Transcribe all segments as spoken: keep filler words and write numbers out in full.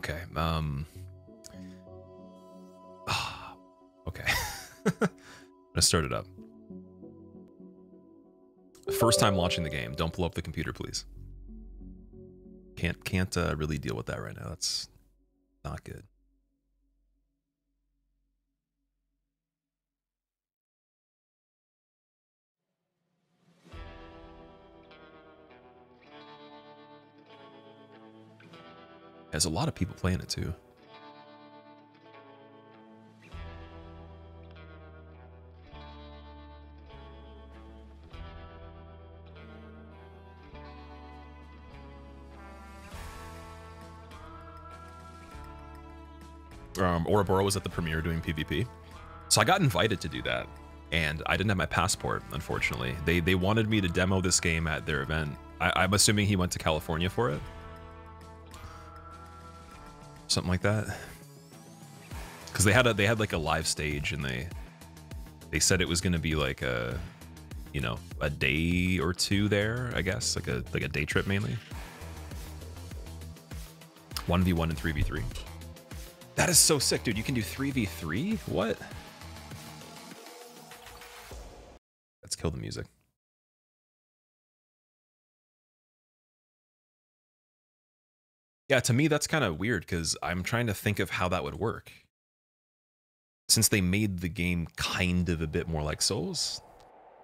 Okay. Um. Okay. Let's start it up. First time launching the game. Don't pull up the computer, please. Can't can't uh, really deal with that right now. That's not good. There's a lot of people playing it too. Um, Ouroboro was at the premiere doing PvP. So I got invited to do that, and I didn't have my passport, unfortunately. They they wanted me to demo this game at their event. I, I'm assuming he went to California for it. Something like that. Because they had a they had like a live stage, and they they said it was gonna be like a you know, a day or two there, I guess. Like a like a day trip mainly. one v one and three v three. That is so sick, dude. You can do three v three? What? Let's kill the music. Yeah, to me, that's kind of weird, because I'm trying to think of how that would work. Since they made the game kind of a bit more like Souls,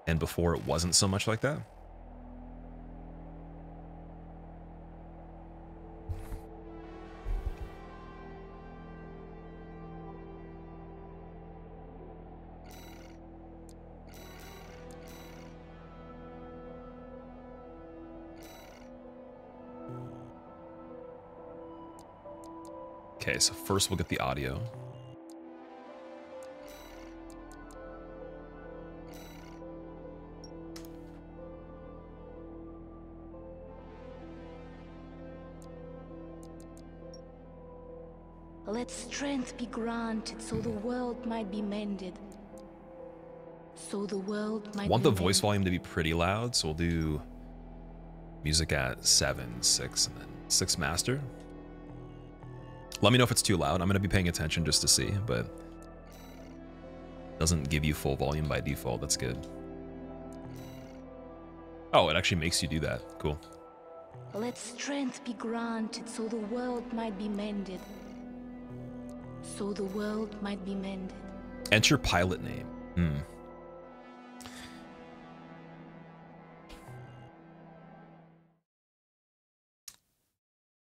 and before it wasn't so much like that. Okay, so first we'll get the audio. Let strength be granted, so the world might be mended. So the world might. I want the voice volume to be pretty loud, so we'll do music at seven, six, and then six master. Let me know if it's too loud. I'm going to be paying attention just to see, but it doesn't give you full volume by default. That's good. Oh, it actually makes you do that. Cool. Let strength be granted, so the world might be mended. So the world might be mended. Enter pilot name. Hmm.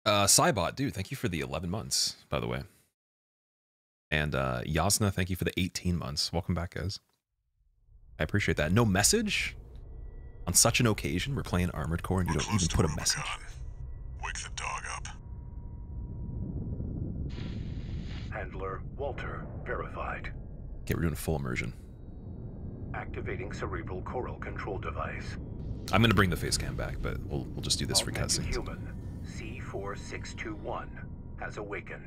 Uh, Cybot, dude, thank you for the eleven months, by the way. And uh, Yasna, thank you for the eighteen months. Welcome back, guys. I appreciate that. No message? On such an occasion, we're playing Armored Core and you don't even put a message. Wake the dog up. Handler Walter verified. Okay, we're doing full immersion. Activating cerebral coral control device. I'm going to bring the face cam back, but we'll, we'll just do this for cutscenes. four six two one has awakened.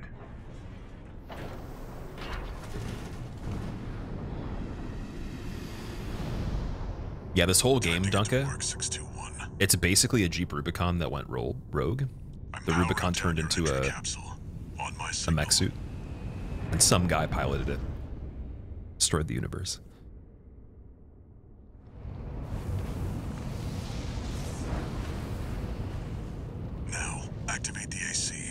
Yeah, this whole game, Dunka, it's basically a Jeep Rubicon that went roll, rogue. The Rubicon turned into a, a mech suit, and some guy piloted it. Destroyed the universe. Activate the A C.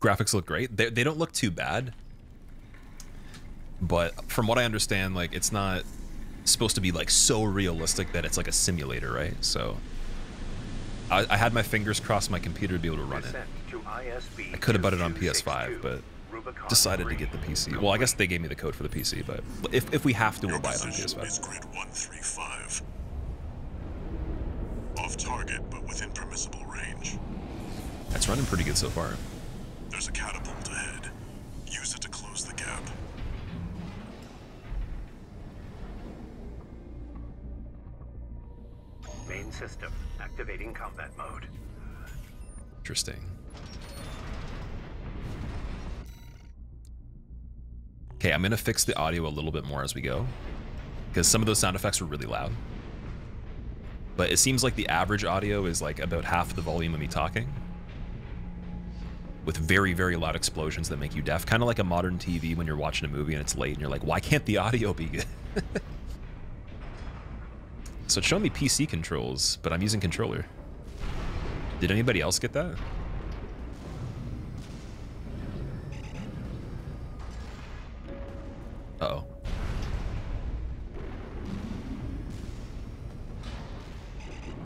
Graphics look great. They, they don't look too bad, but from what I understand, like, it's not supposed to be like so realistic that it's like a simulator, right? So I, I had my fingers crossed my computer would be able to run it. I could have bought it on P S five, but decided to get the P C. Well, I guess they gave me the code for the P C, but if, if we have to, we'll buy it on P S five. Off target, but within permissible range. That's running pretty good so far. There's a catapult ahead. Use it to close the gap. Main system activating combat mode. Interesting. Okay, I'm gonna fix the audio a little bit more as we go, because some of those sound effects were really loud. But it seems like the average audio is like about half the volume of me talking, with very, very loud explosions that make you deaf. Kind of like a modern T V when you're watching a movie and it's late and you're like, why can't the audio be good? So it's showing me P C controls, but I'm using controller. Did anybody else get that? Uh-oh.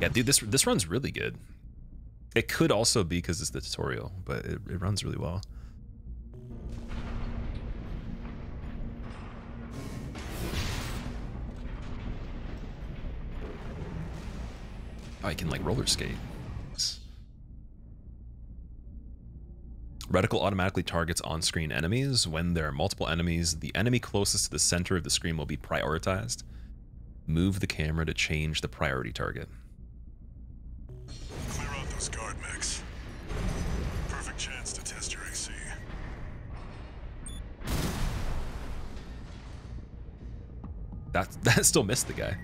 Yeah, dude, this this runs really good. It could also be because it's the tutorial, but it, it runs really well. Oh, I can like roller skate. Reticle automatically targets on-screen enemies. When there are multiple enemies, the enemy closest to the center of the screen will be prioritized. Move the camera to change the priority target. Clear out those guard mechs. Perfect chance to test your A C. That, that still missed the guy.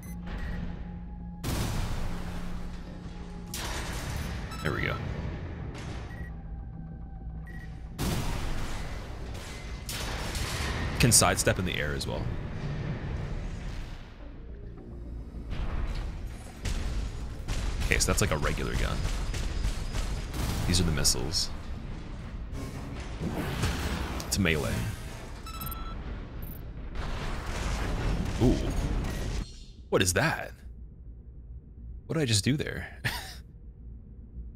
There we go. Can sidestep in the air as well. Okay, so that's like a regular gun. These are the missiles. It's melee. Ooh. What is that? What did I just do there?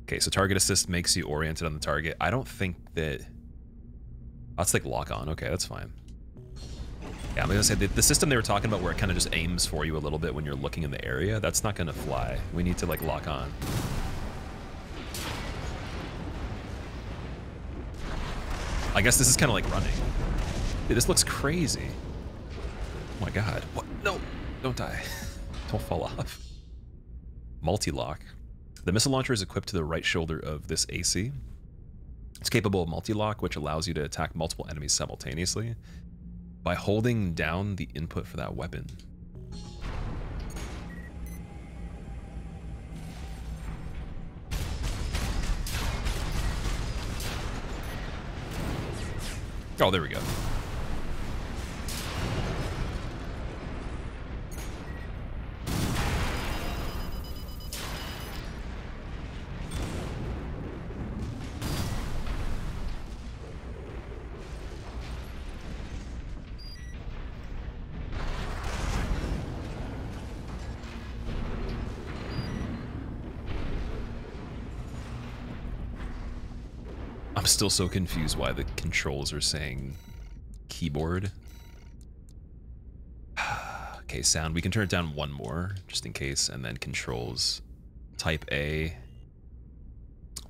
Okay, so target assist makes you oriented on the target. I don't think that... Let's like lock on. Okay, that's fine. Yeah, I'm gonna say the, the system they were talking about where it kind of just aims for you a little bit when you're looking in the area, that's not gonna fly. We need to like lock on. I guess this is kind of like running. Dude, this looks crazy. Oh my god. What? No, don't die. Don't fall off. Multi-lock. The missile launcher is equipped to the right shoulder of this A C. It's capable of multi-lock, which allows you to attack multiple enemies simultaneously by holding down the input for that weapon. Oh, there we go. I'm still so confused why the controls are saying keyboard. Okay, sound. We can turn it down one more, just in case, and then controls. Type A.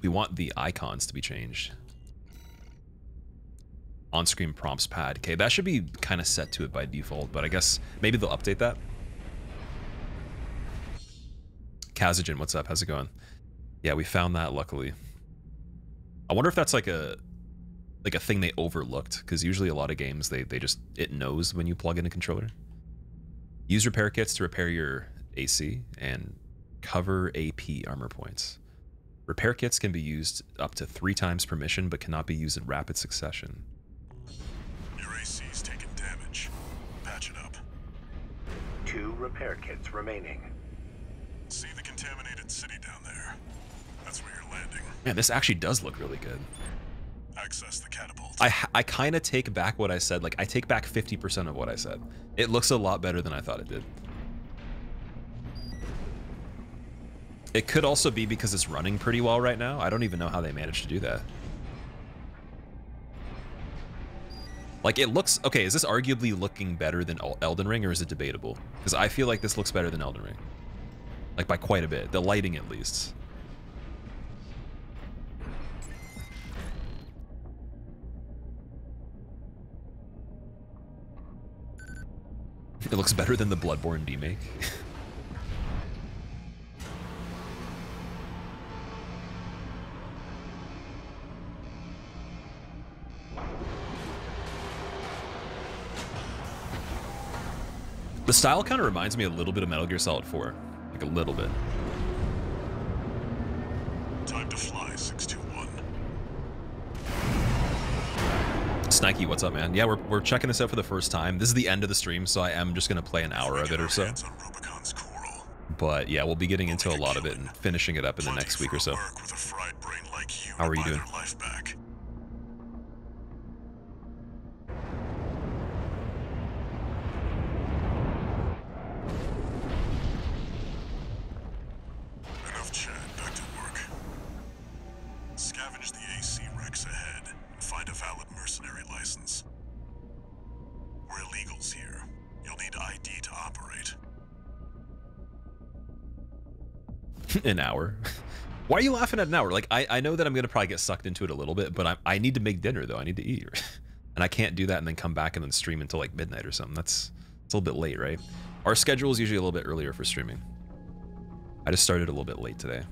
We want the icons to be changed. On-screen prompts pad. Okay, that should be kind of set to it by default, but I guess maybe they'll update that. Kazajan, what's up? How's it going? Yeah, we found that, luckily. I wonder if that's like a like a thing they overlooked, because usually a lot of games they they just it knows when you plug in a controller. Use repair kits to repair your A C and cover A P armor points. Repair kits can be used up to three times per mission, but cannot be used in rapid succession. Your A C's taking damage. Patch it up. Two repair kits remaining. See the contaminated city down there. That's where you're landing. Man, this actually does look really good. Access the catapult. I, I kind of take back what I said. Like, I take back fifty percent of what I said. It looks a lot better than I thought it did. It could also be because it's running pretty well right now. I don't even know how they managed to do that. Like, it looks, okay, is this arguably looking better than Elden Ring, or is it debatable? Because I feel like this looks better than Elden Ring. Like, by quite a bit. The lighting, at least. It looks better than the Bloodborne remake. The style kind of reminds me a little bit of Metal Gear Solid four. Like, a little bit. Time to fly, six two one. Snakey, what's up, man? Yeah, we're, we're checking this out for the first time. This is the end of the stream, so I am just going to play an hour of it or so. But, yeah, we'll be getting into a lot of it and finishing it up in the next week or so. How are you doing? An hour. Why are you laughing at an hour? Like, I, I know that I'm going to probably get sucked into it a little bit, but I, I need to make dinner, though. I need to eat. And I can't do that and then come back and then stream until, like, midnight or something. That's, that's a little bit late, right? Our schedule is usually a little bit earlier for streaming. I just started a little bit late today.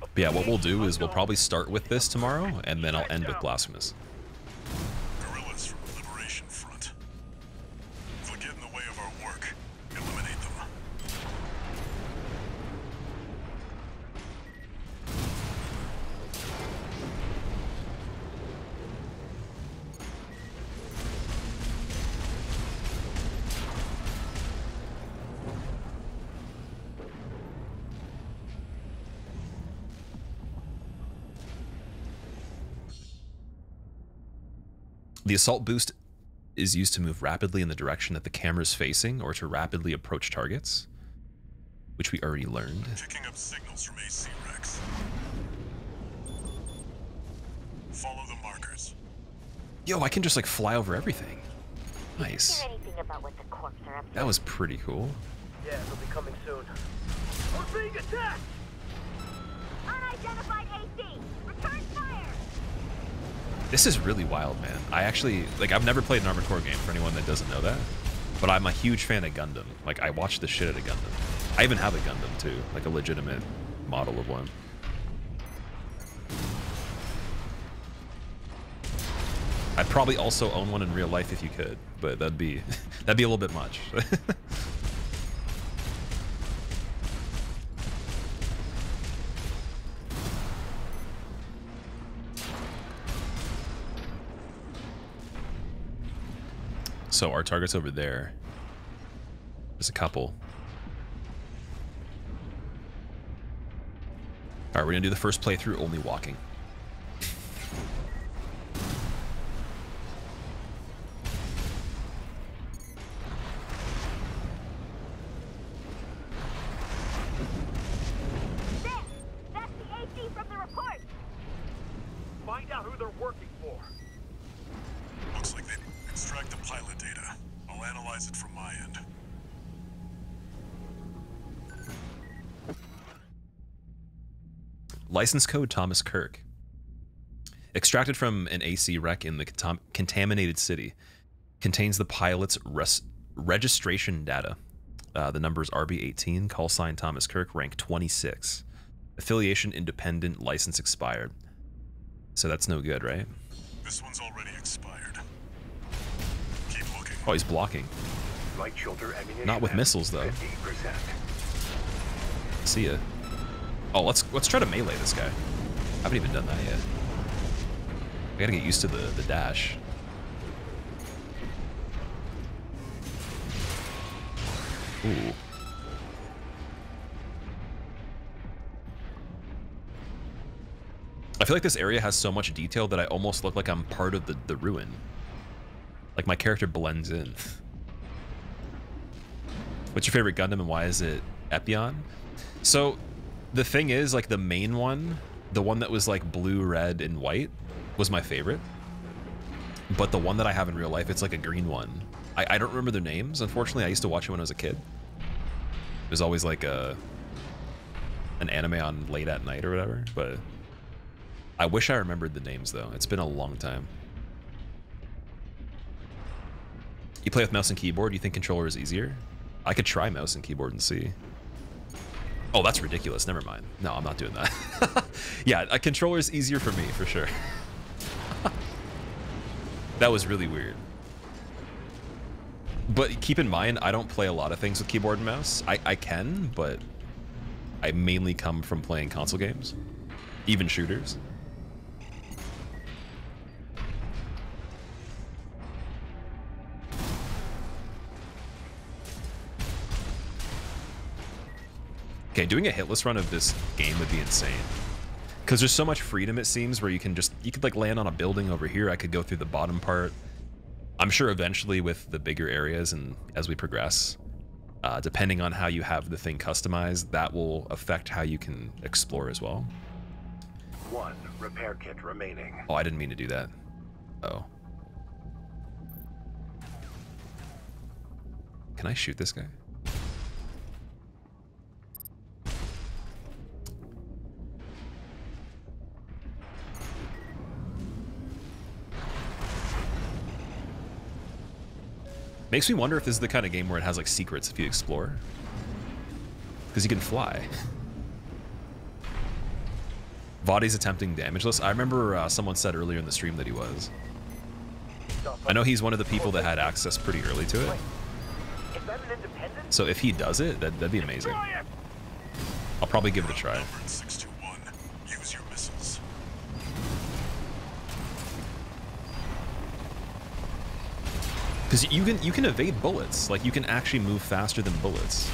But yeah, what we'll do is we'll probably start with this tomorrow, and then I'll end with Blasphemous. The assault boost is used to move rapidly in the direction that the camera is facing, or to rapidly approach targets, which we already learned. Picking up signals from A C Rex. Follow the markers. Yo, I can just like fly over everything. Nice. That was pretty cool. Yeah, they'll be coming soon. We're being attacked. Unidentified A C. Return fire. This is really wild, man. I actually, like, I've never played an Armored Core game, for anyone that doesn't know that. But I'm a huge fan of Gundam. Like, I watched the shit out of Gundam. I even have a Gundam, too. Like, a legitimate model of one. I'd probably also own one in real life if you could. But that'd be, that'd be a little bit much. So our target's over there. There's a couple. All right, we're gonna do the first playthrough only walking. There, that's the A C from the report. Find out who they're working for. Looks like they extract the pilot data. I'll analyze it from my end. License code Thomas Kirk. Extracted from an A C wreck in the con contaminated city. Contains the pilot's res registration data. Uh, the number is R B eighteen, call sign Thomas Kirk, rank twenty-six. Affiliation independent, license expired. So that's no good, right? This one's already expired. Oh, he's blocking. Right shoulder ammunition. Not with missiles though. fifty percent. See ya. Oh, let's let's try to melee this guy. I haven't even done that yet. I gotta get used to the the dash. Ooh. I feel like this area has so much detail that I almost look like I'm part of the the ruin. Like, my character blends in. What's your favorite Gundam and why is it Epyon? So, The thing is, like, the main one, the one that was like blue, red, and white was my favorite. But the one that I have in real life, it's like a green one. I, I don't remember their names, unfortunately. I used to watch it when I was a kid. It was always like a, an anime on late at night or whatever, but I wish I remembered the names though. It's been a long time. You play with mouse and keyboard, you think controller is easier? I could try mouse and keyboard and see. Oh, that's ridiculous. Never mind. No, I'm not doing that. Yeah, a controller is easier for me, for sure. That was really weird. But keep in mind, I don't play a lot of things with keyboard and mouse. I, I can, but I mainly come from playing console games, even shooters. Okay, doing a hitless run of this game would be insane. Because there's so much freedom, it seems, where you can just, you could like land on a building over here. I could go through the bottom part. I'm sure eventually with the bigger areas and as we progress, uh, depending on how you have the thing customized, that will affect how you can explore as well. One repair kit remaining. Oh, I didn't mean to do that. Uh-oh. Can I shoot this guy? Makes me wonder if this is the kind of game where it has like secrets if you explore. Because you can fly. Vadi's attempting damageless. I remember uh, someone said earlier in the stream that he was. I know he's one of the people that had access pretty early to it. So if he does it, that, that'd be amazing. I'll probably give it a try. Because you can you can evade bullets, like you can actually move faster than bullets.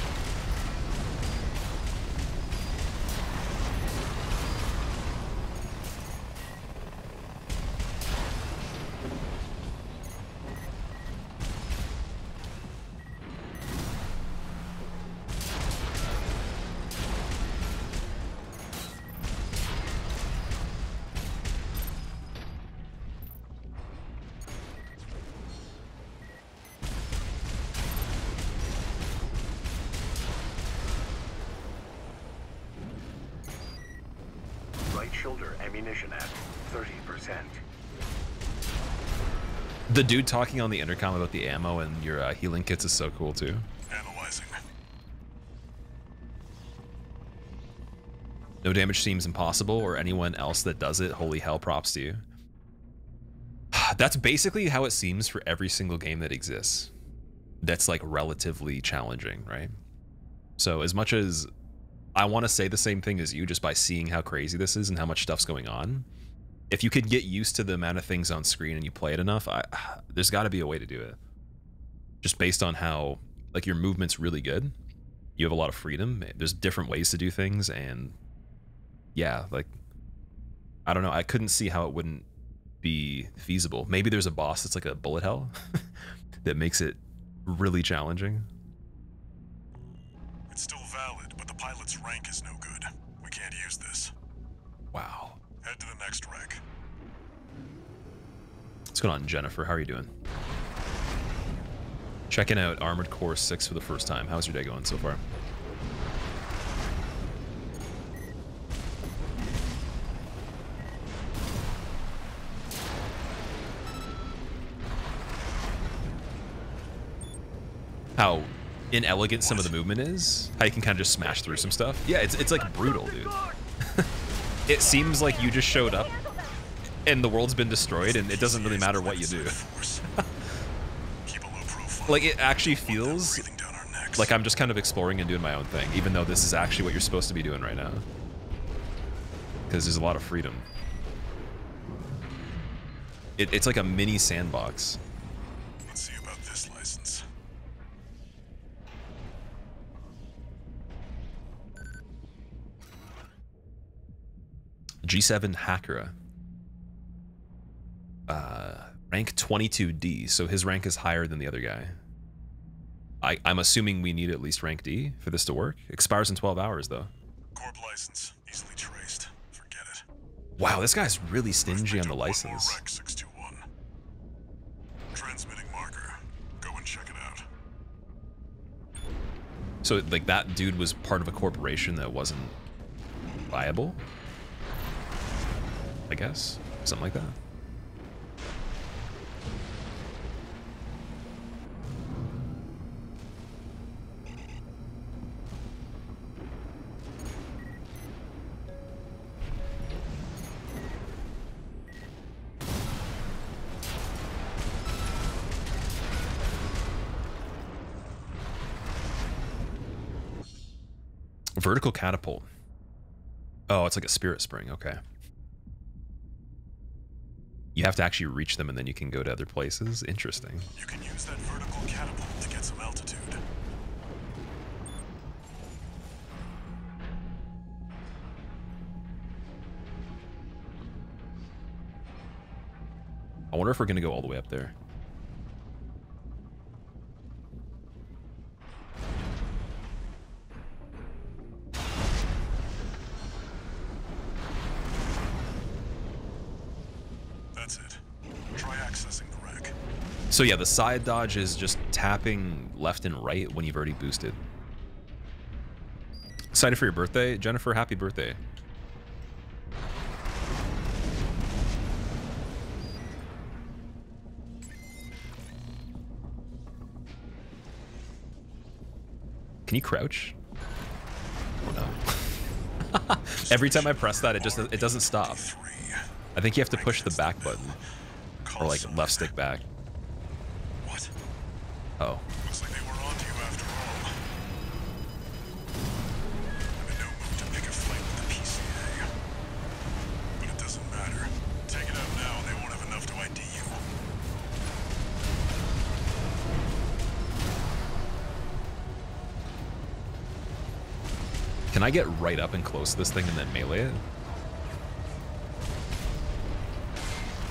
The dude talking on the intercom about the ammo and your uh, healing kits is so cool too. Analyzing. No damage seems impossible, or anyone else that does it, holy hell, props to you. That's basically how it seems for every single game that exists. That's like relatively challenging, right? So as much as I want to say the same thing as you just by seeing how crazy this is and how much stuff's going on, if you could get used to the amount of things on screen and you play it enough, I, there's got to be a way to do it. Just based on how, like, your movement's really good. You have a lot of freedom. There's different ways to do things, and yeah, like, I don't know. I couldn't see how it wouldn't be feasible. Maybe there's a boss that's like a bullet hell that makes it really challenging. It's still valid, but the pilot's rank is no good. We can't use this. Wow. Head to the next wreck. What's going on, Jennifer? How are you doing? Checking out Armored Core six for the first time. How's your day going so far? How inelegant some of the movement is. How you can kind of just smash through some stuff. Yeah, it's, it's like brutal, dude. It seems like you just showed up and the world's been destroyed and it doesn't really matter what you do. Like, it actually feels like I'm just kind of exploring and doing my own thing, even though this is actually what you're supposed to be doing right now. Because there's a lot of freedom. It, it's like a mini sandbox. Let's see about this license. G seven Hakura, uh, rank twenty-two D, so his rank is higher than the other guy. I, I'm assuming we need at least rank D for this to work. Expires in twelve hours, though. Corp license, easily traced. Forget it. Wow, this guy's really stingy on the license. six two one. Transmitting marker. Go and check it out. So, like, that dude was part of a corporation that wasn't liable? I guess? Something like that. Vertical catapult. Oh, it's like a spirit spring. Okay. You have to actually reach them and then you can go to other places. Interesting. You can use that vertical catapult to get some altitude. I wonder if we're going to go all the way up there. So yeah, the side dodge is just tapping left and right when you've already boosted. Excited for your birthday? Jennifer, happy birthday. Can you crouch? Oh no. Every time I press that, it just it doesn't stop. I think you have to push the back button. Or like left stick back. Oh. Looks like they were onto you after all. I'm in no mood to pick a fight with the P C A. But it doesn't matter. Take it out now and they won't have enough to I D you. Can I get right up and close to this thing and then melee it?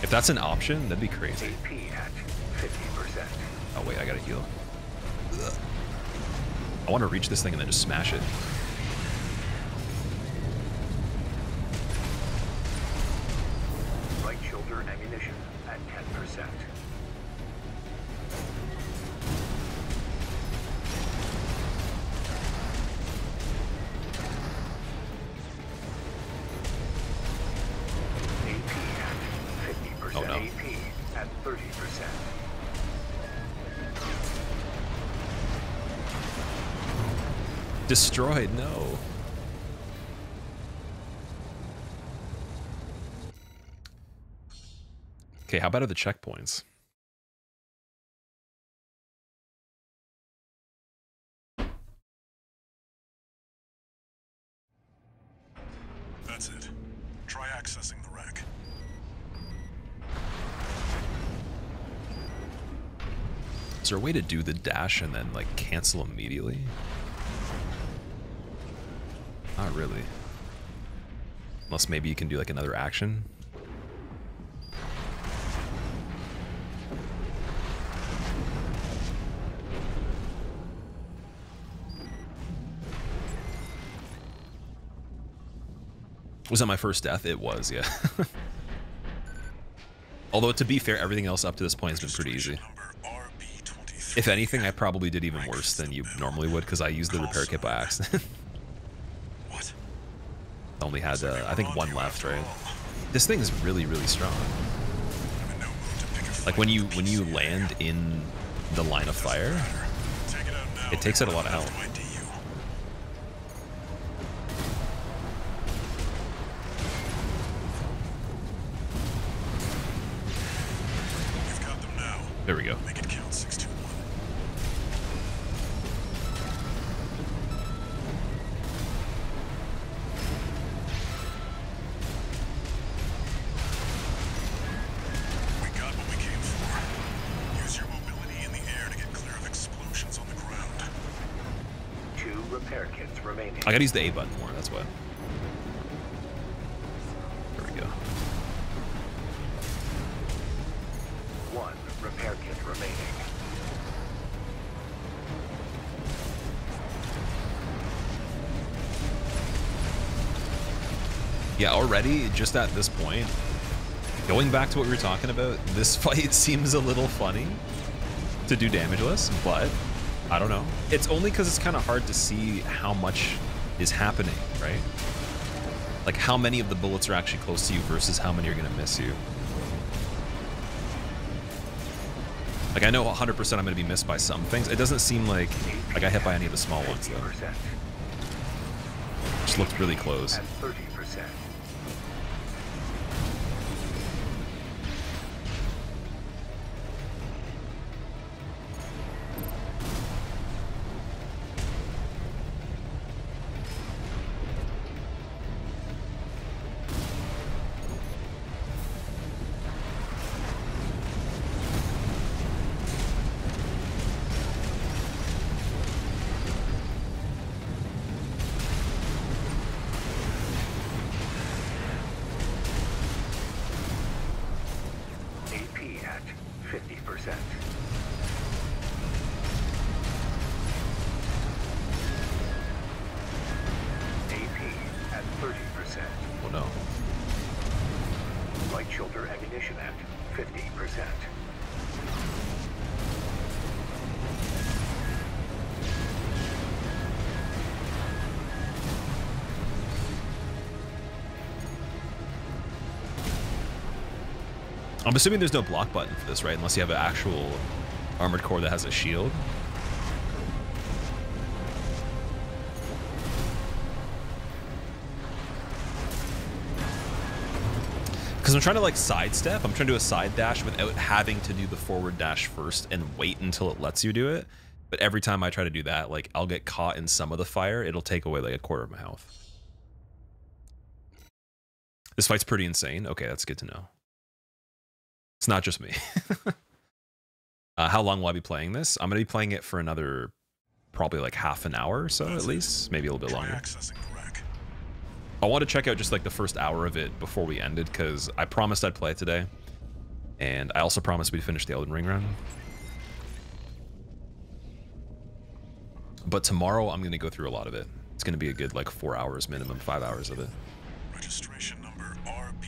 If that's an option, that'd be crazy. Oh wait, I gotta heal. Ugh. I want to reach this thing and then just smash it. Right shoulder ammunition at ten percent. A P at fifty percent. Oh, no. A P at thirty percent. Destroyed, no. Okay, how about are the checkpoints? That's it. Try accessing the rack. Is there a way to do the dash and then like cancel immediately? Not really. Unless maybe you can do like another action. Was that my first death? It was, yeah. Although to be fair, everything else up to this point has been pretty easy. If anything, I probably did even worse than you normally would because I used the repair kit by accident. Only had, uh, I think, one left, right? This thing is really, really strong. Like when you when you land in the line of fire, it takes out a lot of health. There we go. I gotta use the A button more, that's why. There we go. One repair kit remaining. yeah, already, just at this point, going back to what we were talking about, this fight seems a little funny to do damageless, but I don't know. It's only because it's kind of hard to see how much is happening, right? Like how many of the bullets are actually close to you versus how many are going to miss you. Like I know one hundred percent I'm going to be missed by some things. It doesn't seem like like I hit by any of the small ones though. Just looked really close. I'm assuming there's no block button for this, right? Unless you have an actual armored core that has a shield. Because I'm trying to like sidestep. I'm trying to do a side dash without having to do the forward dash first and wait until it lets you do it. But every time I try to do that, like I'll get caught in some of the fire. It'll take away like a quarter of my health. This fight's pretty insane. Okay, that's good to know. It's not just me. uh, how long will I be playing this? I'm going to be playing it for another probably like half an hour or so. That's at least. It. Maybe a little bit Try longer. I want to check out just like the first hour of it before we ended because I promised I'd play it today. And I also promised we'd finish the Elden Ring run. But tomorrow I'm going to go through a lot of it. It's going to be a good like four hours minimum, five hours of it. Registration number R B.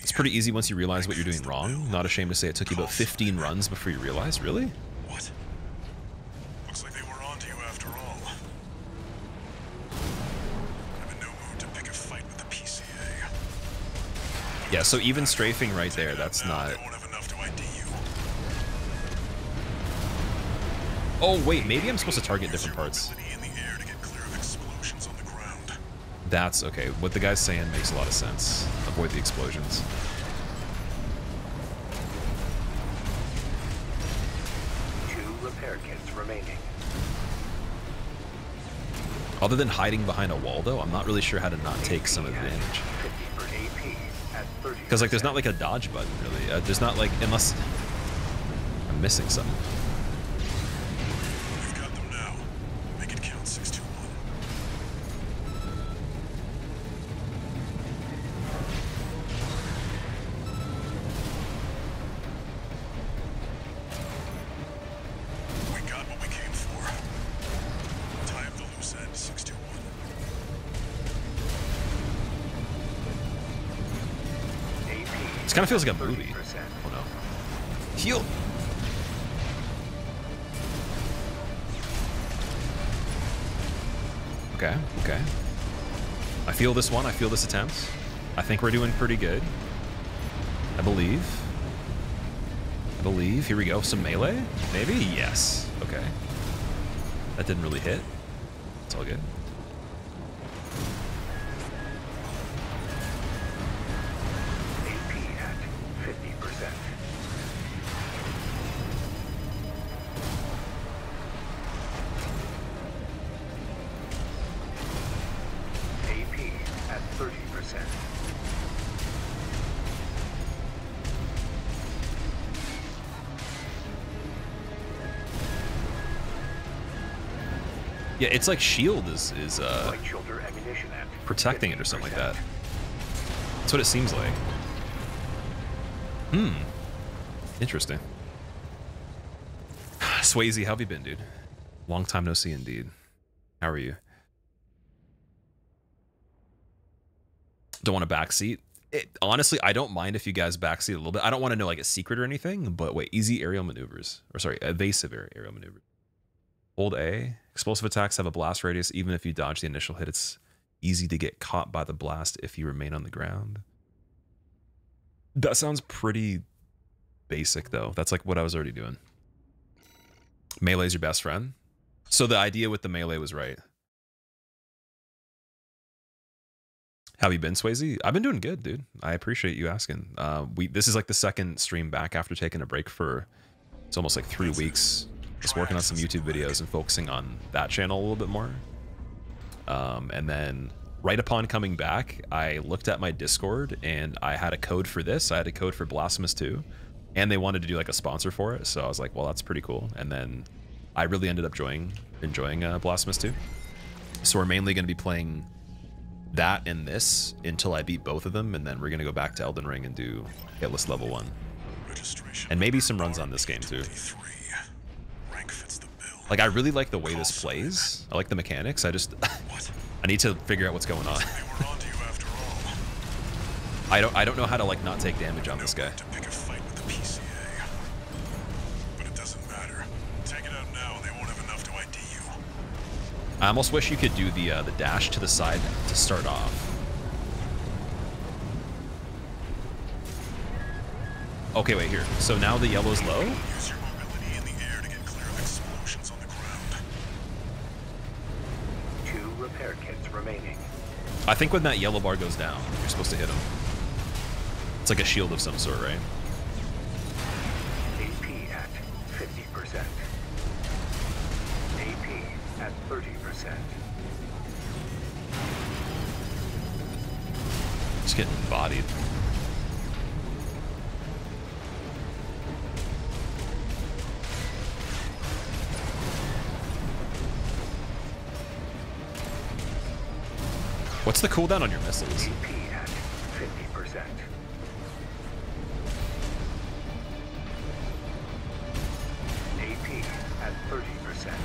It's pretty easy once you realize what you're doing wrong. Not ashamed to say it took you about fifteen runs before you realized. Really? What? Looks like they were onto you after all. I'm in no mood to pick a fight with the P C A. Yeah, so even strafing right there, that's not. They won't have enough to I D you. Oh wait, maybe I'm supposed to target different parts. That's okay. What the guy's saying makes a lot of sense. Avoid the explosions. Two repair kits remaining. Other than hiding behind a wall, though, I'm not really sure how to not take some advantage. Because like, there's not like a dodge button really. Uh, there's not like, unless I'm missing something. Kind of feels like a movie. Oh no. Heal! Okay, okay. I feel this one, I feel this attempt. I think we're doing pretty good. I believe. I believe. Here we go. Some melee? Maybe? Yes. Okay. That didn't really hit. It's all good. Yeah, it's like shield is, is uh, protecting it or something like that. That's what it seems like. Hmm. Interesting. Swayze, how have you been, dude? Long time no see, indeed. How are you? don't want to backseat. It, honestly, I don't mind if you guys backseat a little bit. I don't want to know like a secret or anything, but wait, easy aerial maneuvers, or sorry, evasive aerial maneuvers. Hold A, explosive attacks have a blast radius. Even if you dodge the initial hit, it's easy to get caught by the blast if you remain on the ground. That sounds pretty basic though. That's like what I was already doing. Melee is your best friend. So the idea with the melee was right. How you been, Swayze? I've been doing good, dude. I appreciate you asking. Uh, we this is like the second stream back after taking a break for it's almost like three weeks. Just working on some YouTube videos and focusing on that channel a little bit more. Um, and then right upon coming back, I looked at my Discord and I had a code for this. I had a code for Blasphemous two, and they wanted to do like a sponsor for it. So I was like, well, that's pretty cool. And then I really ended up enjoying enjoying uh, Blasphemous two. So we're mainly going to be playing that and this until I beat both of them, and then we're going to go back to Elden Ring and do hit list level one. And maybe some runs on this game too. Like, I really like the way this plays. I like the mechanics. I just I need to figure out what's going on. I don't I don't know how to like not take damage on this guy. I almost wish you could do the uh, the dash to the side to start off. Okay, wait here. So now the yellow's low. I think when that yellow bar goes down, you're supposed to hit him. It's like a shield of some sort, right? A P at fifty percent. A P at thirty percent. Just getting bodied. What's the cooldown on your missiles? A P at fifty percent. A P at thirty percent.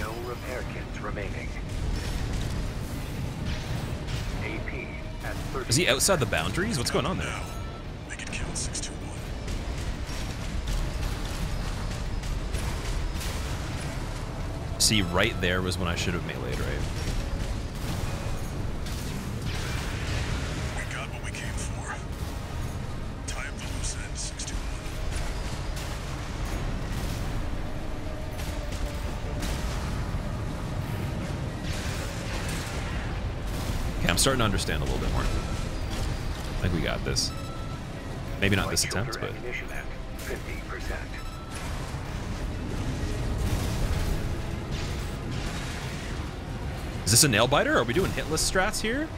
No repair kits remaining. Is he outside the boundaries? What's going on there? Make it count, six two one. See, right there was when I should have meleeed, right? We got what we came for. Tie up the loose end, six two one. Okay, I'm starting to understand a little bit more. I think we got this. Maybe not this attempt, but... Is this a nail biter? Are we doing hitless strats here?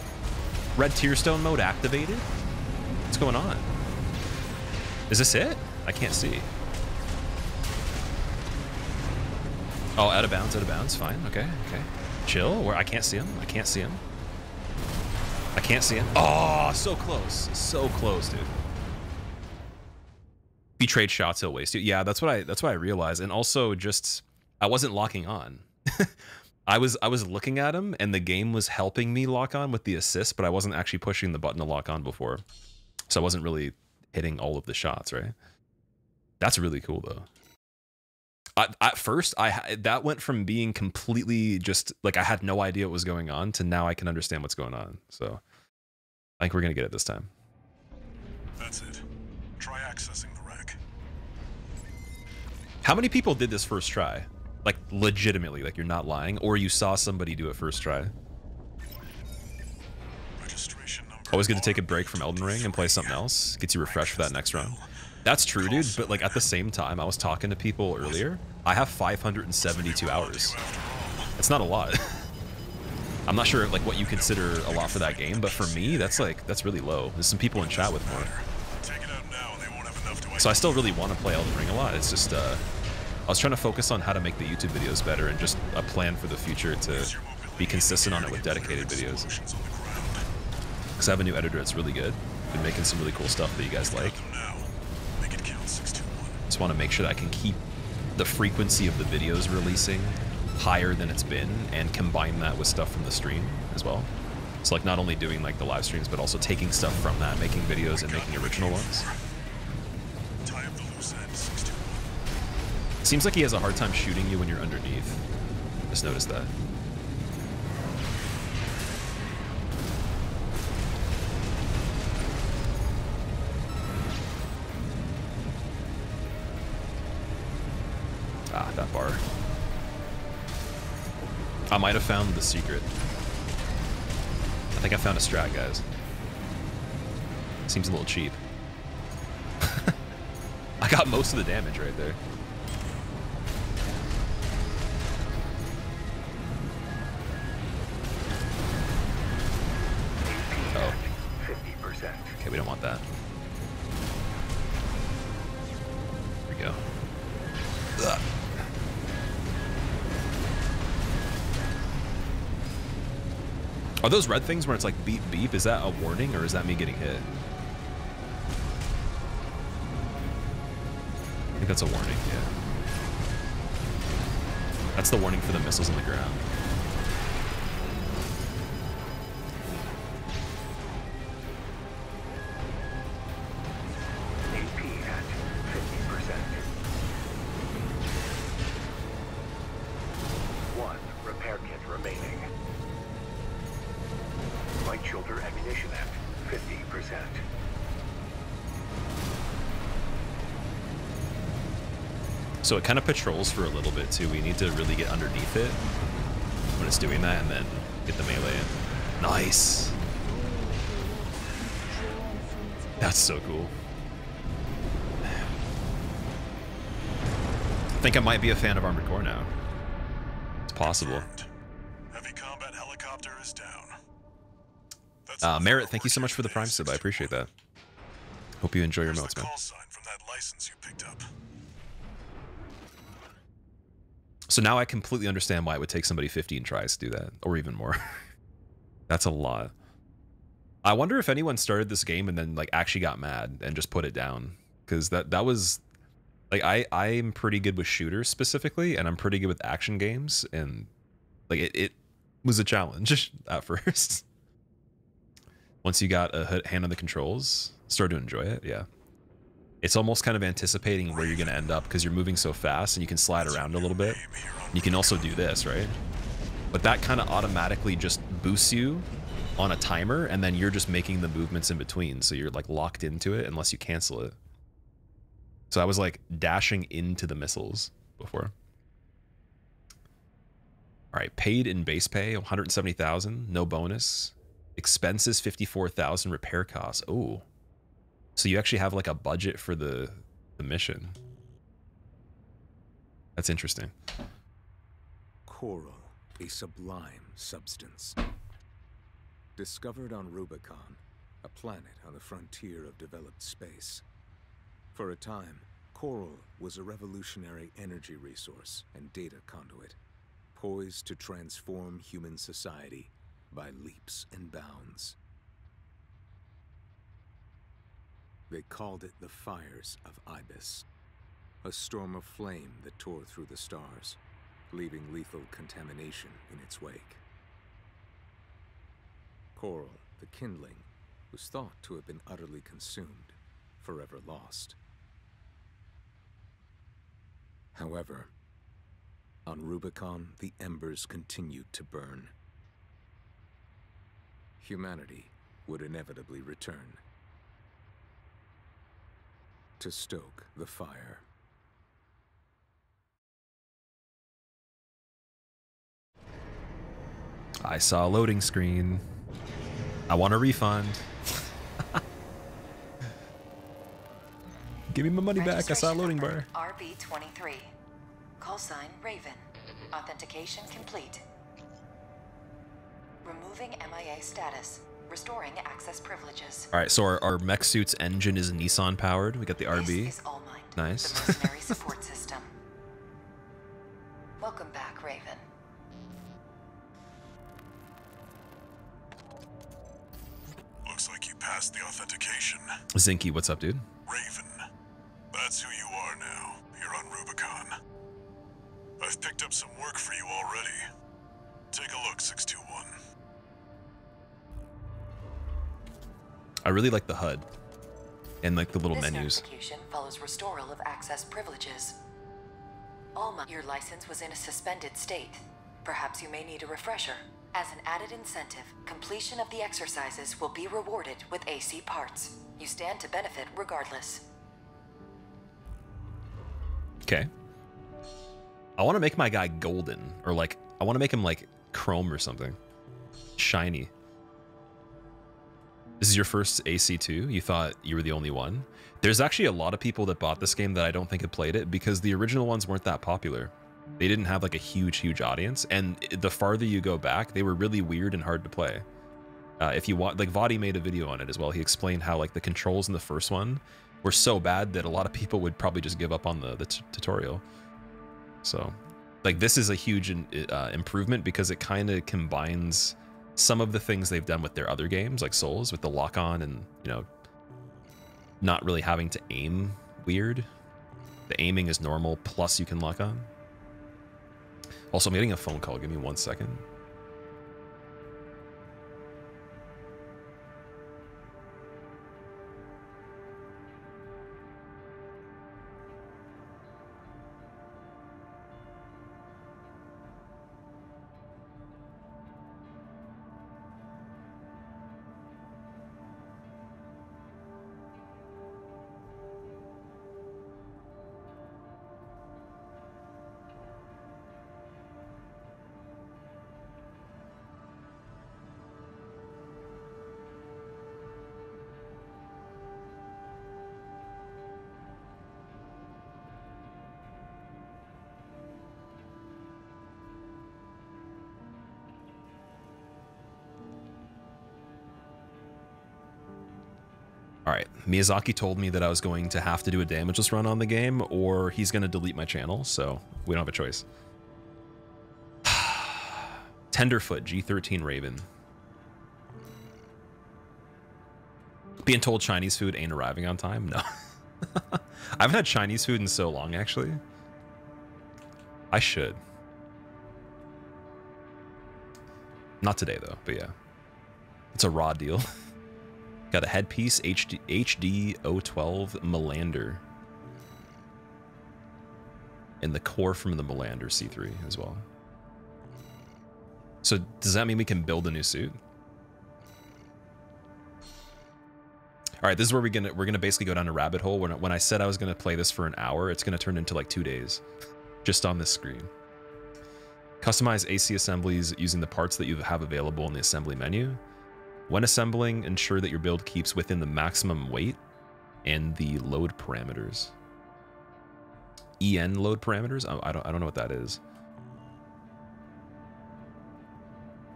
Red Tearstone mode activated? What's going on? Is this it? I can't see. Oh, out of bounds, out of bounds. Fine. Okay, okay. Chill. Where I can't see him. I can't see him. I can't see him. Oh, so close. So close, dude. If you trade shots, he'll waste you. Yeah, that's what I that's what I realized. And also just I wasn't locking on. I was I was looking at him and the game was helping me lock on with the assist, but I wasn't actually pushing the button to lock on before. So I wasn't really hitting all of the shots, right? That's really cool though. I, at first, I that went from being completely just like I had no idea what was going on to now I can understand what's going on. So I think we're gonna get it this time. That's it. Try accessing the rack. How many people did this first try? Like legitimately, like you're not lying, or you saw somebody do it first try. Registration number. Always good to take a break from Elden Ring and play something else. Gets you refreshed for that next round. That's true, dude, but like at the same time, I was talking to people earlier. I have five hundred seventy-two hours. It's not a lot. I'm not sure like what you consider a lot for that game, but for me, that's like that's really low. There's some people in chat with more. So I still really want to play Elden Ring a lot. It's just uh, I was trying to focus on how to make the YouTube videos better and just a plan for the future to be consistent on it with dedicated videos. Because I have a new editor that's really good. been making some really cool stuff that you guys like. Just want to make sure that I can keep the frequency of the videos releasing higher than it's been and combine that with stuff from the stream as well. So like not only doing like the live streams, but also taking stuff from that, making videos and making original ones. Seems like he has a hard time shooting you when you're underneath. Just noticed that. Ah, that bar. I might have found the secret. I think I found a strat, guys. Seems a little cheap. I got most of the damage right there. Oh. Okay, we don't want that. There we go. Ugh. Are those red things where it's like beep beep? Is that a warning or is that me getting hit? I think that's a warning, yeah. That's the warning for the missiles on the ground. So it kind of patrols for a little bit too. We need to really get underneath it when it's doing that and then get the melee in. Nice. That's so cool. I think I might be a fan of Armored Core now. It's possible. Heavy combat helicopter is down. That's uh, Merritt, thank you so much for the Prime sub. I appreciate that. Hope you enjoy your melts, man. So now I completely understand why it would take somebody fifteen tries to do that, or even more. That's a lot. I wonder if anyone started this game and then like actually got mad and just put it down, because that that was like I I'm pretty good with shooters specifically, and I'm pretty good with action games, and like it it was a challenge at first. Once you got a hand on the controls, start to enjoy it, yeah. It's almost kind of anticipating where you're going to end up because you're moving so fast and you can slide around a little bit. You can also do this, right? But that kind of automatically just boosts you on a timer and then you're just making the movements in between. So you're like locked into it unless you cancel it. So I was like dashing into the missiles before. All right, paid in base pay, one hundred seventy thousand, no bonus. Expenses, fifty-four thousand, repair costs. Oh. So you actually have like a budget for the, the mission. That's interesting. Coral, a sublime substance. Discovered on Rubicon, a planet on the frontier of developed space. For a time, coral was a revolutionary energy resource and data conduit, poised to transform human society by leaps and bounds. They called it the Fires of Ibis, a storm of flame that tore through the stars, leaving lethal contamination in its wake. Coral, the kindling, was thought to have been utterly consumed, forever lost. However, on Rubicon, the embers continued to burn. Humanity would inevitably return to stoke the fire. I saw a loading screen. I want a refund. Give me my money back. I saw a loading bar. R B twenty-three. Call sign Raven. Authentication complete. Removing M I A status. Restoring access privileges. All right, so our, our mech suit's engine is Nissan powered. We got the R B. This is all mine. Nice. The mercenary support system. Welcome back, Raven. Looks like you passed. passed the authentication. Zinky, what's up, dude? Raven. That's who you are now. You're on Rubicon. I've picked up some work for you already. Take a look, six two one. I really like the H U D. And like the little this menus. Notification follows restoral of access privileges. Alma, your license was in a suspended state. Perhaps you may need a refresher. As an added incentive, completion of the exercises will be rewarded with A C parts. You stand to benefit regardless. Okay. I want to make my guy golden, or like, I want to make him like chrome or something. Shiny. This is your first A C two? You thought you were the only one? There's actually a lot of people that bought this game that I don't think had played it because the original ones weren't that popular. They didn't have like a huge, huge audience. And the farther you go back, they were really weird and hard to play. Uh, if you want, like Vadi made a video on it as well. He explained how like the controls in the first one were so bad that a lot of people would probably just give up on the, the t tutorial. So like this is a huge uh, improvement because it kind of combines some of the things they've done with their other games, like Souls, with the lock on and, you know, not really having to aim weird. The aiming is normal, plus you can lock on. Also, I'm getting a phone call. Give me one second. Miyazaki told me that I was going to have to do a damageless run on the game or he's going to delete my channel, so we don't have a choice. Tenderfoot, G thirteen Raven. Being told Chinese food ain't arriving on time? No. I haven't had Chinese food in so long, actually. I should. Not today, though, but yeah. It's a raw deal. Got a headpiece, H D zero twelve Melander. And the core from the Melander C three as well. So does that mean we can build a new suit? All right, this is where we're gonna we're gonna basically go down a rabbit hole. When when I said I was gonna play this for an hour, it's gonna turn into like two days, just on this screen. Customize A C assemblies using the parts that you have available in the assembly menu. When assembling, ensure that your build keeps within the maximum weight and the load parameters. E N load parameters? I don't, I don't know what that is.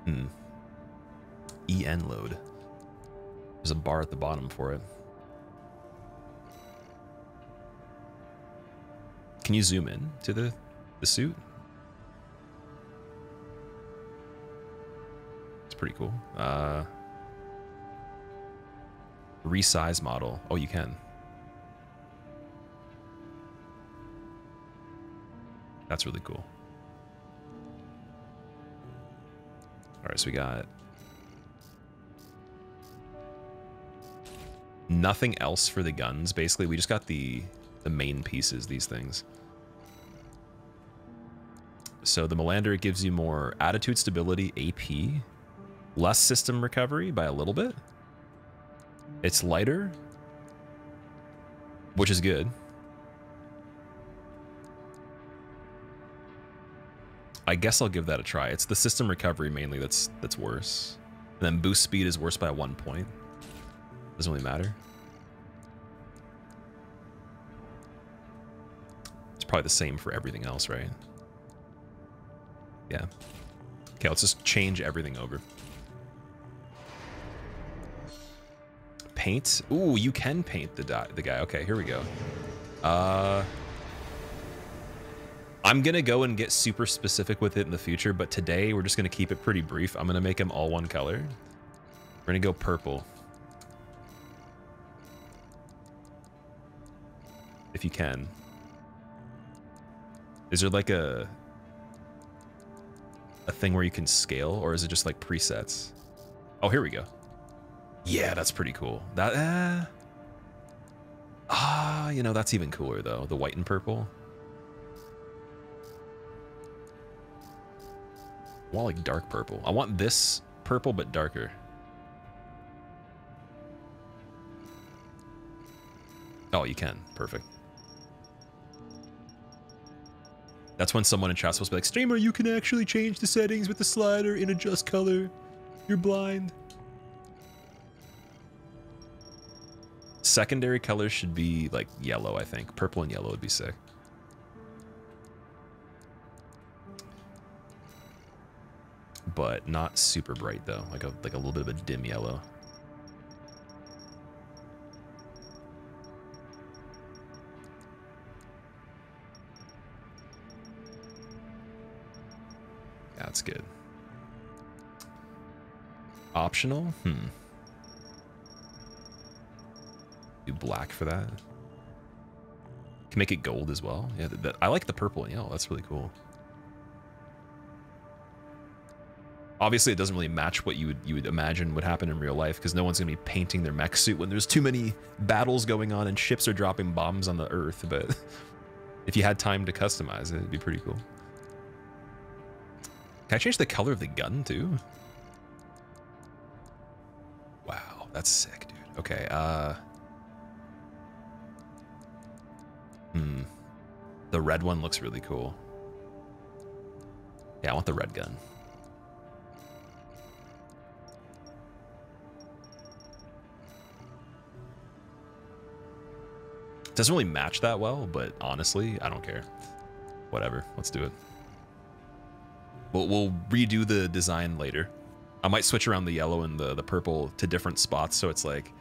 Hmm. E N load. There's a bar at the bottom for it. Can you zoom in to the, the suit? It's pretty cool. Uh... Resize model. Oh, you can. That's really cool. All right, so we got nothing else for the guns. Basically, we just got the the main pieces. These things. So the Melander gives you more attitude stability, A P, less system recovery by a little bit. It's lighter, which is good. I guess I'll give that a try. It's the system recovery mainly that's that's worse. And then boost speed is worse by one point. Doesn't really matter. It's probably the same for everything else, right? Yeah. Okay, let's just change everything over. Paint? Ooh, you can paint the di the guy. Okay, here we go. Uh, I'm gonna go and get super specific with it in the future, but today we're just gonna keep it pretty brief. I'm gonna make him all one color. We're gonna go purple. if you can. Is there like a a thing where you can scale, or is it just like presets? Oh, here we go. Yeah, that's pretty cool. That uh, ah, you know, that's even cooler though. The white and purple. I want like dark purple. I want this purple but darker. Oh, you can. Perfect. That's when someone in chat's supposed to be like, streamer, you can actually change the settings with the slider and adjust color. You're blind. Secondary colors should be like yellow, I think. Purple and yellow would be sick. But not super bright though. Like a like a little bit of a dim yellow. That's good. Optional? Hmm. Do black for that. Can make it gold as well. Yeah, that, that, I like the purple and yellow. That's really cool. Obviously, it doesn't really match what you would you would imagine would happen in real life, because no one's gonna be painting their mech suit when there's too many battles going on and ships are dropping bombs on the earth. But if you had time to customize it, it'd be pretty cool. Can I change the color of the gun too? Wow, that's sick, dude. Okay, uh... Hmm. The red one looks really cool. Yeah, I want the red gun. Doesn't really match that well, but honestly, I don't care. Whatever, let's do it. We'll, we'll redo the design later. I might switch around the yellow and the, the purple to different spots, so it's like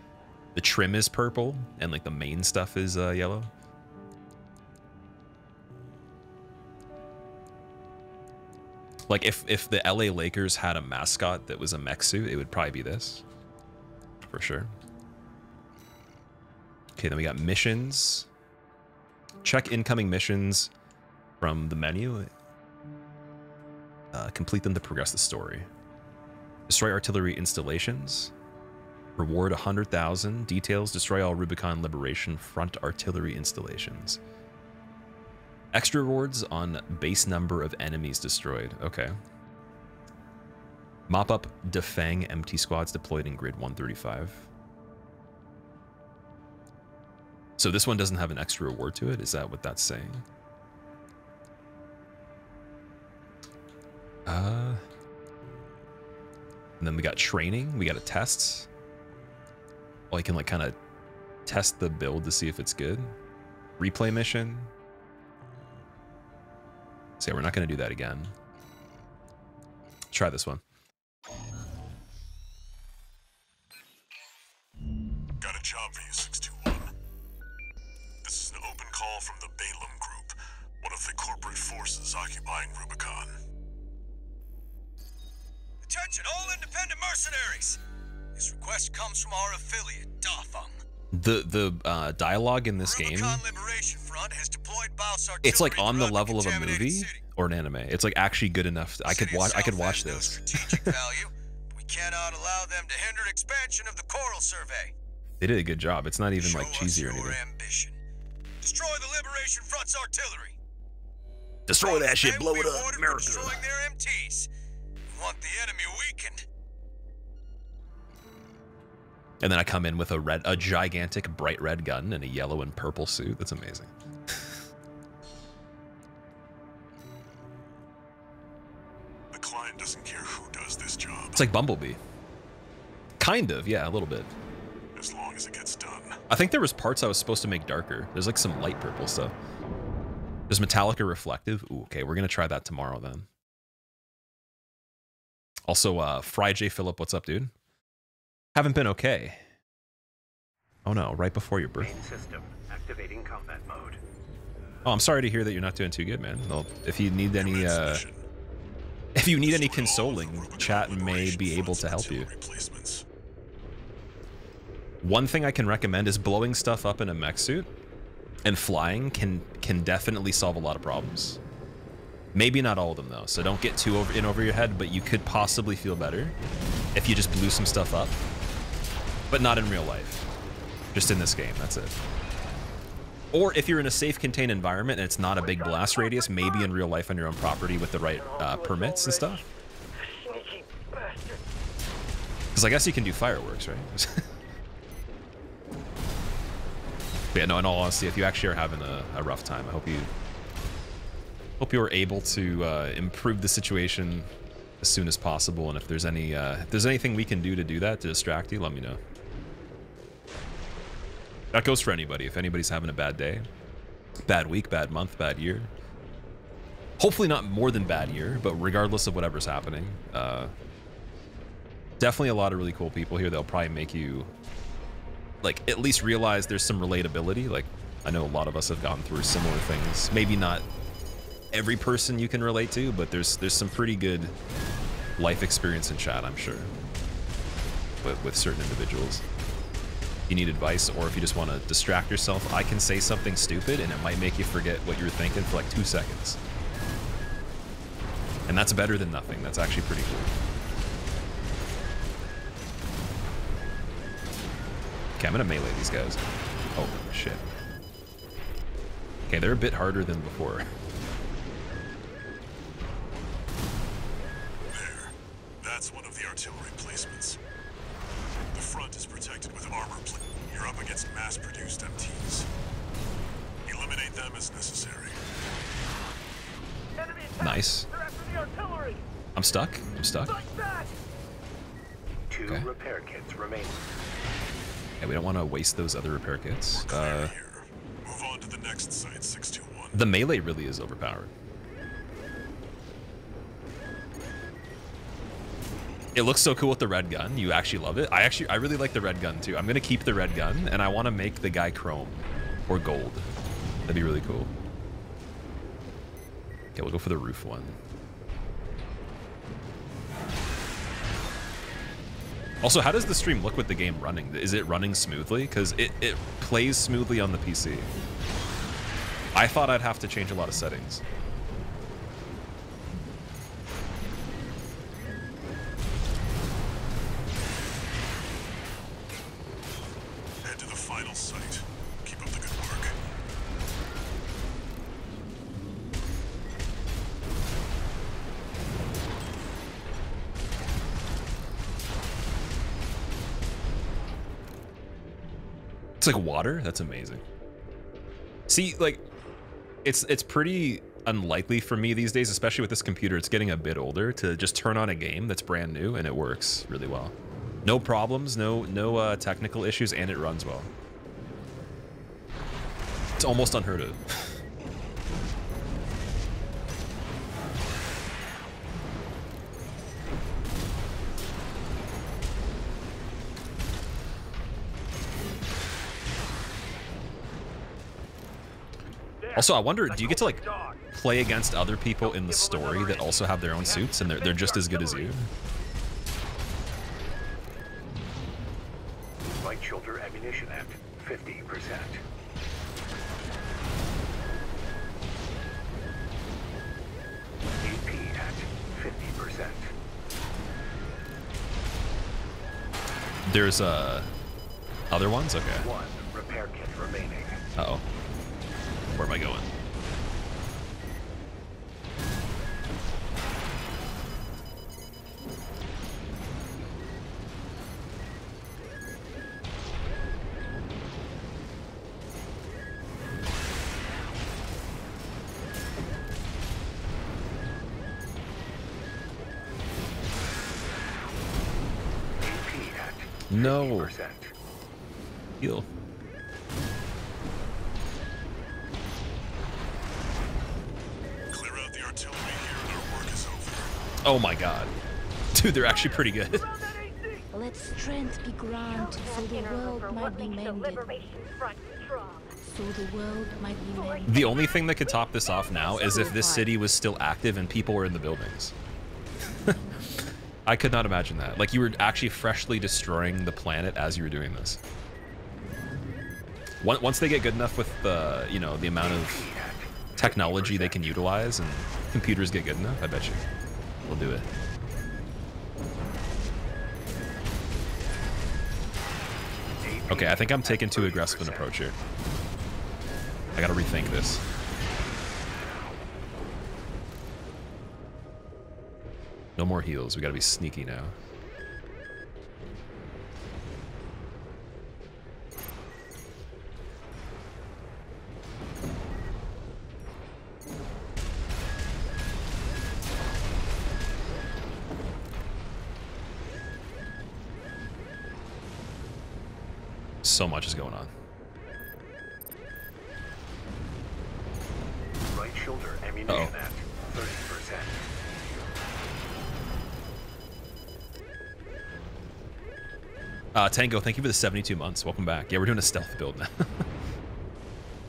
the trim is purple and like the main stuff is uh, yellow. Like if, if the L A Lakers had a mascot that was a mech suit, it would probably be this, for sure. Okay, then we got missions. Check incoming missions from the menu. Uh, complete them to progress the story. Destroy artillery installations. Reward one hundred thousand. Details, destroy all Rubicon Liberation Front artillery installations. Extra rewards on base number of enemies destroyed. Okay. Mop up Dafung empty squads deployed in grid one thirty-five. So this one doesn't have an extra reward to it? Is that what that's saying? Uh, and then we got training, we got a test. Well, I can like kind of test the build to see if it's good. Replay mission. So yeah, we're not gonna do that again. Let's try this one. Got a job for you, six two one. This is an open call from the Balaam Group, one of the corporate forces occupying Rubicon. Attention all independent mercenaries! This request comes from our affiliate, Dafung. The the uh, dialogue in this game, it's like on the level of a movie city. Or an anime. It's like actually good enough. I could watch. I could watch this. Value, we cannot allow them to hinder expansion of the coral survey. They did a good job. It's not even Show like cheesy or anything. Ambition. Destroy the Liberation Front's artillery. Destroy Both that shit. Blow it up, America. Destroying their M Ts. We want the enemy weakened. And then I come in with a red, a gigantic bright red gun and a yellow and purple suit. That's amazing. The client doesn't care who does this job. It's like Bumblebee. Kind of, yeah, a little bit. As long as it gets done. I think there was parts I was supposed to make darker. There's like some light purple stuff. There's metallic or reflective. Ooh, okay, we're gonna try that tomorrow then. Also, uh, Fry J Phillip, what's up, dude? Haven't been okay. Oh no, right before your birth. System activating combat mode. Oh, I'm sorry to hear that you're not doing too good, man. Well, if you need any uh if you need any consoling, chat may be able to help you. One thing I can recommend is blowing stuff up in a mech suit and flying can can definitely solve a lot of problems. Maybe not all of them though, so don't get too over in over your head, but you could possibly feel better if you just blew some stuff up. But not in real life. Just in this game, that's it. Or if you're in a safe contained environment and it's not a big blast radius, maybe in real life on your own property with the right uh, permits and stuff. Because I guess you can do fireworks, right? But yeah, no, in all honesty, if you actually are having a, a rough time, I hope you hope you were able to uh, improve the situation as soon as possible. And if there's any uh, if there's anything we can do to do that, to distract you, let me know. That goes for anybody. If anybody's having a bad day, bad week, bad month, bad year. Hopefully not more than bad year, but regardless of whatever's happening, uh, definitely a lot of really cool people here. They'll probably make you, like, at least realize there's some relatability. Like, I know a lot of us have gone through similar things. Maybe not every person you can relate to, but there's there's some pretty good life experience in chat, I'm sure, with, with certain individuals. You need advice, or if you just want to distract yourself, I can say something stupid and it might make you forget what you were thinking for like two seconds. And that's better than nothing. That's actually pretty cool. Okay, I'm gonna melee these guys. Oh, shit. Okay, they're a bit harder than before. There. That's one of the artillery placements. The front is protected with armor plate. You're up against mass-produced M Ts. Eliminate them as necessary. Nice. I'm stuck. I'm stuck. Two okay. repair kits remain. Yeah, we don't want to waste those other repair kits. Uh, Move on to the next site, six two one. The melee really is overpowered. It looks so cool with the red gun. You actually love it. I actually, I really like the red gun too. I'm gonna keep the red gun, and I want to make the guy chrome or gold. That'd be really cool. Okay, we'll go for the roof one. Also, how does the stream look with the game running? Is it running smoothly? Because it, it plays smoothly on the P C. I thought I'd have to change a lot of settings. Like water, that's amazing. See, like, it's it's pretty unlikely for me these days, especially with this computer. It's getting a bit older, to just turn on a game that's brand new and it works really well. No problems, no no uh, technical issues, and it runs well. It's almost unheard of. Also, I wonder, do you get to like play against other people in the story that also have their own suits and they're, they're just as good as you? Light shoulder ammunition at fifty percent. A P at fifty percent. There's uh, other ones? Okay. One repair kit remaining. Uh-oh. Where am I going? No. Heal. Oh my god. Dude, they're actually pretty good. Let strength be granted, so the world might be mended. So the world might be mended. The only thing that could top this off now is if this city was still active and people were in the buildings. I could not imagine that. Like, you were actually freshly destroying the planet as you were doing this. once they get good enough with the, you know, the amount of technology they can utilize and computers get good enough, I bet you we'll do it. Okay, I think I'm taking too aggressive an approach here. I gotta rethink this. No more heals, we gotta be sneaky now. So much is going on. Right shoulder ammunition at thirty percent. Uh, Tango, thank you for the seventy-two months. Welcome back. Yeah, we're doing a stealth build now.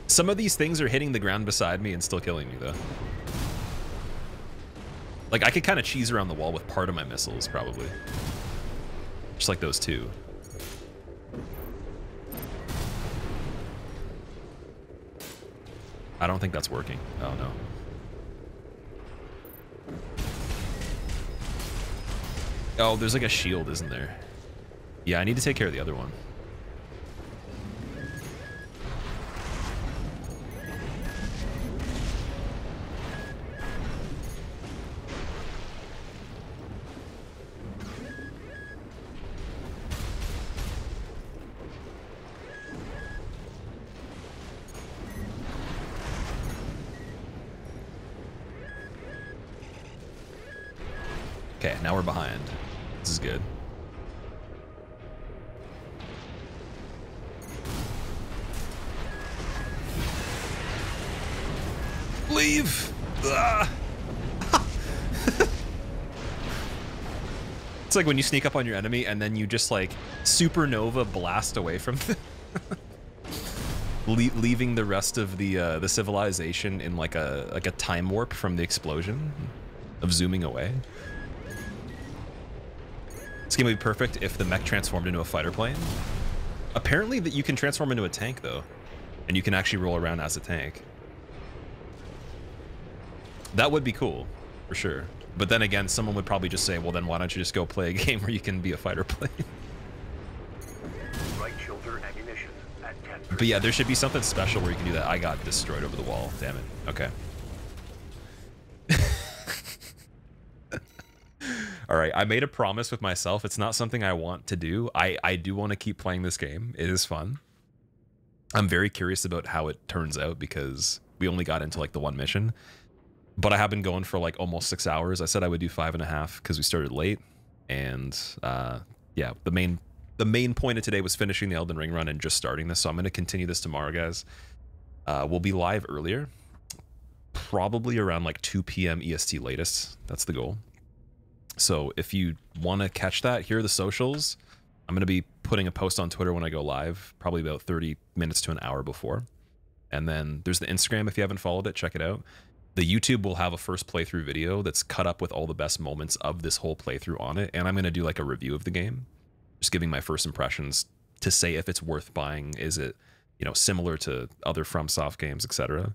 Some of these things are hitting the ground beside me and still killing me, though. Like, I could kind of cheese around the wall with part of my missiles, probably. Just like those two. I don't think that's working. Oh, no. Oh, there's like a shield, isn't there? Yeah, I need to take care of the other one. Okay, now we're behind. This is good. Leave! Ah. It's like when you sneak up on your enemy and then you just like supernova blast away from them. Le leaving the rest of the uh, the civilization in like a like a time warp from the explosion of zooming away. This game would be perfect if the mech transformed into a fighter plane. Apparently that you can transform into a tank though, and you can actually roll around as a tank. That would be cool, for sure. But then again, someone would probably just say, well then why don't you just go play a game where you can be a fighter plane? Right shoulder ammunition at ten percent. But yeah, there should be something special where you can do that. I got destroyed over the wall, damn it. Okay. All right, I made a promise with myself. It's not something I want to do. I, I do want to keep playing this game. It is fun. I'm very curious about how it turns out because we only got into like the one mission. But I have been going for like almost six hours. I said I would do five and a half because we started late. And uh, yeah, the main the main point of today was finishing the Elden Ring run and just starting this. So I'm going to continue this tomorrow, guys. Uh, we'll be live earlier, probably around like two p m E S T latest. That's the goal. So if you want to catch that, here are the socials. I'm going to be putting a post on Twitter when I go live, probably about thirty minutes to an hour before. And then there's the Instagram. If you haven't followed it, check it out. The YouTube will have a first playthrough video that's cut up with all the best moments of this whole playthrough on it. And I'm going to do like a review of the game, just giving my first impressions to say if it's worth buying. Is it, you know, similar to other FromSoft games, et cetera.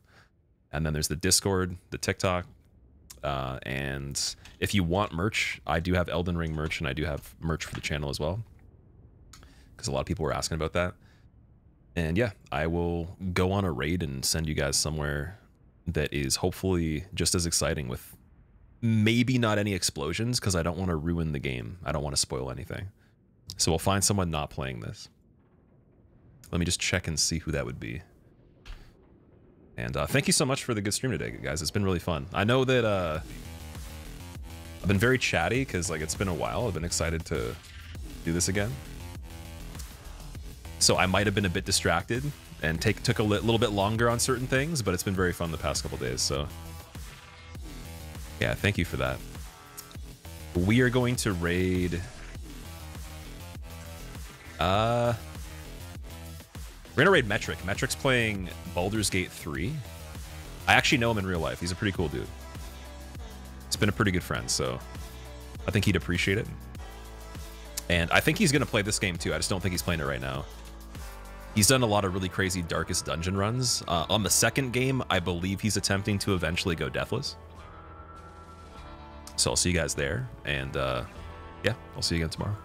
And then there's the Discord, the TikTok. Uh, and if you want merch, I do have Elden Ring merch, and I do have merch for the channel as well, because a lot of people were asking about that. And yeah, I will go on a raid and send you guys somewhere that is hopefully just as exciting with maybe not any explosions, because I don't want to ruin the game. I don't want to spoil anything. So we'll find someone not playing this. Let me just check and see who that would be. And uh, thank you so much for the good stream today, guys. It's been really fun. I know that uh, I've been very chatty because like it's been a while. I've been excited to do this again. So I might have been a bit distracted and take, took a li little bit longer on certain things, but it's been very fun the past couple days. So yeah, thank you for that. We are going to raid. Uh... We're gonna raid Metric. Metric's playing Baldur's Gate three. I actually know him in real life. He's a pretty cool dude. He's been a pretty good friend, so I think he'd appreciate it. And I think he's gonna play this game too. I just don't think he's playing it right now. He's done a lot of really crazy Darkest Dungeon runs. Uh, on the second game, I believe he's attempting to eventually go Deathless. So I'll see you guys there, and uh, yeah, I'll see you again tomorrow.